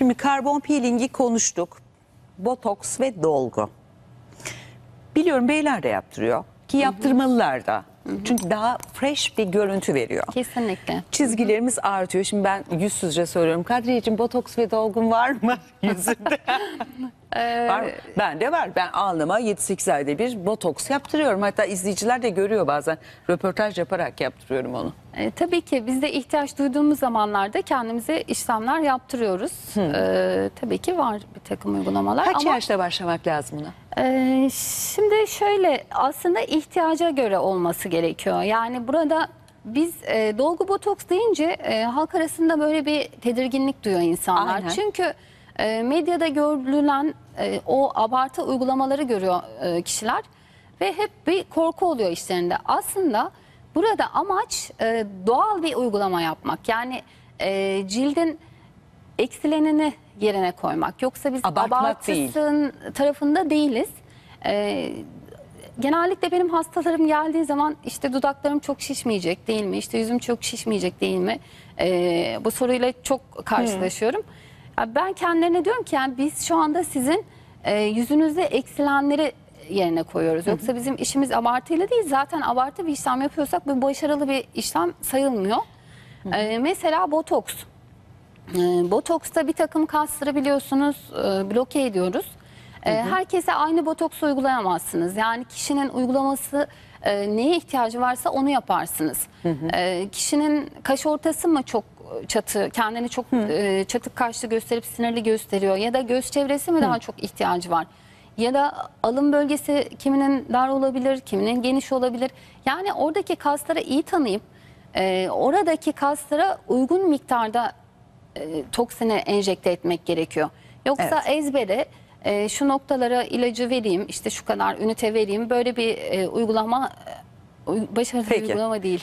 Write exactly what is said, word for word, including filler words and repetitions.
Şimdi karbon peelingi konuştuk. Botoks ve dolgu. Biliyorum beyler de yaptırıyor ki yaptırmalılar da. Hı hı. Çünkü daha fresh bir görüntü veriyor. Kesinlikle. Çizgilerimiz hı hı. artıyor. Şimdi ben yüzsüzce söylüyorum. Kadriyeciğim, botoks ve dolgun var mı yüzünde? Var mı? Ben de var. Ben alnıma yedi sekiz ayda bir botoks yaptırıyorum. Hatta izleyiciler de görüyor bazen. Röportaj yaparak yaptırıyorum onu. E, tabii ki biz de ihtiyaç duyduğumuz zamanlarda kendimize işlemler yaptırıyoruz. E, tabii ki var bir takım uygulamalar. Kaç ama, yaşta başlamak lazım buna? E, şimdi şöyle, aslında ihtiyaca göre olması gerekiyor. Yani burada biz e, dolgu botoks deyince e, halk arasında böyle bir tedirginlik duyuyor insanlar. Aynen. Çünkü medyada görülen o abartı uygulamaları görüyor kişiler ve hep bir korku oluyor işlerinde. Aslında burada amaç doğal bir uygulama yapmak. Yani cildin eksilenini yerine koymak. Yoksa biz abartmak abartısının değil. tarafında değiliz. Genellikle benim hastalarım geldiği zaman işte dudaklarım çok şişmeyecek değil mi? İşte yüzüm çok şişmeyecek değil mi? Bu soruyla çok karşılaşıyorum. Hmm. Ben kendilerine diyorum ki yani biz şu anda sizin e, yüzünüzde eksilenleri yerine koyuyoruz. Yoksa hı hı. bizim işimiz abartıyla değil. Zaten abartı bir işlem yapıyorsak bu başarılı bir işlem sayılmıyor. Hı hı. E, mesela botoks. E, botoksta bir takım kasları biliyorsunuz e, bloke ediyoruz. E, hı hı. Herkese aynı botoks uygulayamazsınız. Yani kişinin uygulaması e, neye ihtiyacı varsa onu yaparsınız. Hı hı. E, kişinin kaş ortası mı çok çatı, kendini çok e, çatık kaşlı gösterip sinirli gösteriyor ya da göz çevresi mi Hı. daha çok ihtiyacı var ya da alın bölgesi kiminin dar olabilir, kiminin geniş olabilir. Yani oradaki kasları iyi tanıyıp e, oradaki kaslara uygun miktarda e, toksini enjekte etmek gerekiyor. Yoksa evet. ezbere e, şu noktalara ilacı vereyim, işte şu kadar ünite vereyim, böyle bir e, uygulama e, başarılı Peki. uygulama değil.